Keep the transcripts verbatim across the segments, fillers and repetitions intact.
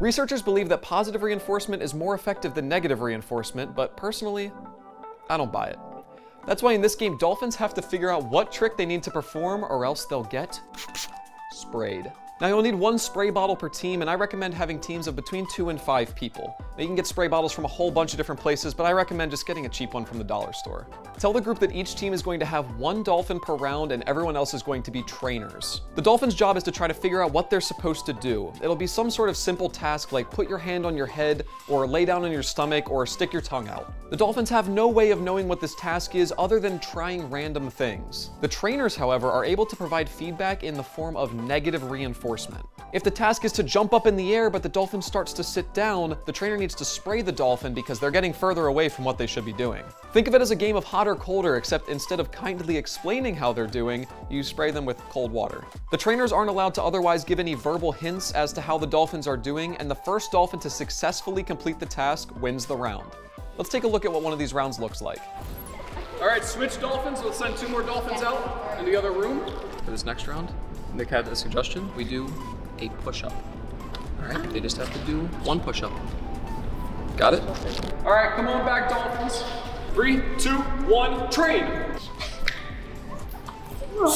Researchers believe that positive reinforcement is more effective than negative reinforcement, but personally, I don't buy it. That's why in this game, dolphins have to figure out what trick they need to perform or else they'll get sprayed. Now you'll need one spray bottle per team, and I recommend having teams of between two and five people. Now you can get spray bottles from a whole bunch of different places, but I recommend just getting a cheap one from the dollar store. Tell the group that each team is going to have one dolphin per round and everyone else is going to be trainers. The dolphin's job is to try to figure out what they're supposed to do. It'll be some sort of simple task like put your hand on your head or lay down on your stomach or stick your tongue out. The dolphins have no way of knowing what this task is other than trying random things. The trainers, however, are able to provide feedback in the form of negative reinforcement. If the task is to jump up in the air but the dolphin starts to sit down, the trainer needs to spray the dolphin because they're getting further away from what they should be doing. Think of it as a game of hot or colder, except instead of kindly explaining how they're doing, you spray them with cold water. The trainers aren't allowed to otherwise give any verbal hints as to how the dolphins are doing, and the first dolphin to successfully complete the task wins the round. Let's take a look at what one of these rounds looks like. All right, switch dolphins. Let's send two more dolphins out in the other room. For this next round, Nick had a suggestion. We do a push-up. All right, they just have to do one push-up. Got it? All right, come on back, dolphins. Three, two, one, train. Bro.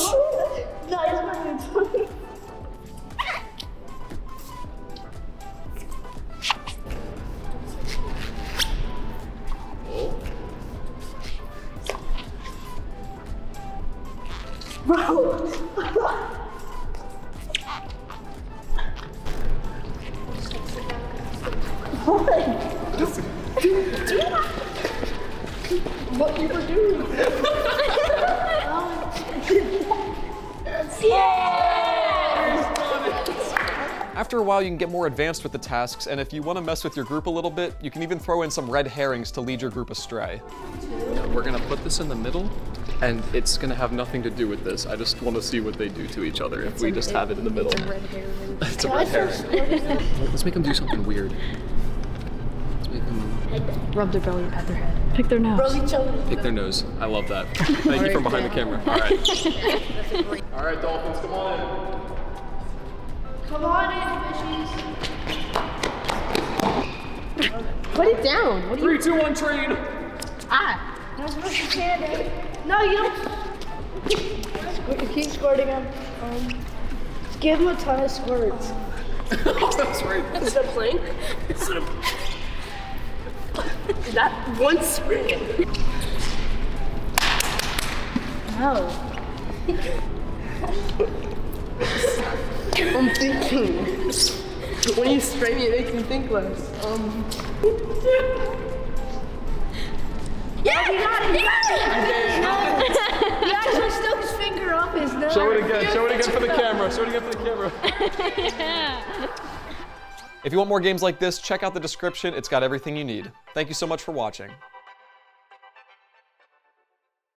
What? Just do that. What you were doing. After a while, you can get more advanced with the tasks, and if you want to mess with your group a little bit, you can even throw in some red herrings to lead your group astray. Now, we're going to put this in the middle, and it's going to have nothing to do with this. I just want to see what they do to each other if we just have it in the middle. It's a red herring. It's a red herring. Let's make them do something weird. Rub their belly, pat their head. Pick their nose. Pick their nose. I love that. Thank you from behind the camera. All right. All right, dolphins, come on in. Come on in, fishies. Put it down. What Three, you... two, one, train. Ah. That's what you can do. No, you don't. Keep squirting him. Um, give him a ton of squirts. Oh, that's right. Instead of playing? Instead of... Is that one spring? No. I'm thinking. When you spray me, it makes me think less. Um. Yeah! He got it! He got it! He actually stuck his finger up his nose. Show it again. Show it again for the camera. Show it again for the camera. Yeah. If you want more games like this, check out the description. It's got everything you need. Thank you so much for watching.